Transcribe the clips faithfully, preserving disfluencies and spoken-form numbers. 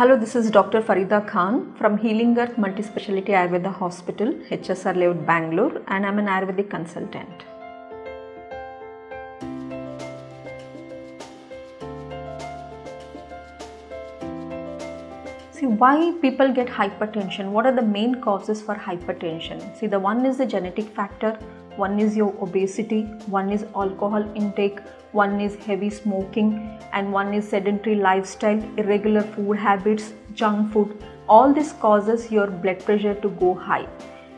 Hello, this is Doctor Farida Khan from Healing Earth Multispeciality Ayurveda Hospital, H S R Layout, Bangalore, and I'm an Ayurvedic consultant. See, why people get hypertension? What are the main causes for hypertension? See, the one is the genetic factor, one is your obesity, one is alcohol intake, one is heavy smoking, and one is sedentary lifestyle, irregular food habits, junk food. All this causes your blood pressure to go high.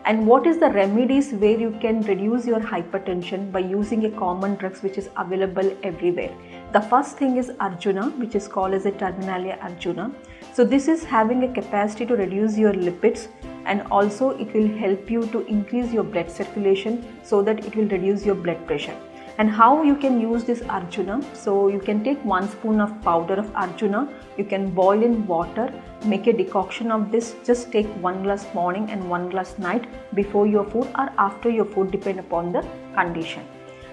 And what is the remedies where you can reduce your hypertension by using a common drugs which is available everywhere? The first thing is Arjuna, which is called as a Terminalia Arjuna. So this is having a capacity to reduce your lipids, and also it will help you to increase your blood circulation so that it will reduce your blood pressure. And how you can use this Arjuna? So you can take one spoon of powder of Arjuna, you can boil in water, make a decoction of this, just take one glass morning and one glass night before your food or after your food, depend upon the condition.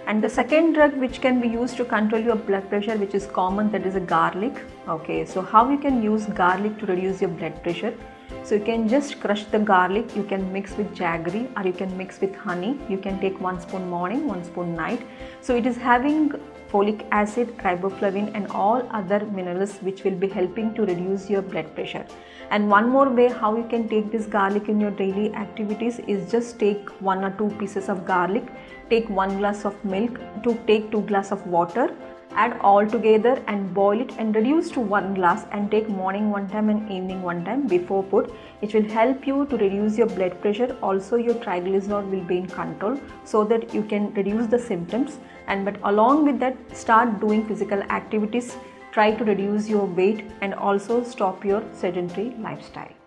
And the second drug which can be used to control your blood pressure, which is common, that is a garlic. Okay, so how you can use garlic to reduce your blood pressure? So you can just crush the garlic, you can mix with jaggery, or you can mix with honey. You can take one spoon morning, one spoon night. So it is having folic acid, riboflavin, and all other minerals which will be helping to reduce your blood pressure. And one more way how you can take this garlic in your daily activities is just take one or two pieces of garlic, take one glass of milk, to take two glass of water, add all together and boil it and reduce to one glass, and take morning one time and evening one time before food. It will help you to reduce your blood pressure. Also your triglyceride will be in control so that you can reduce the symptoms. And but along with that, start doing physical activities, try to reduce your weight, and also stop your sedentary lifestyle.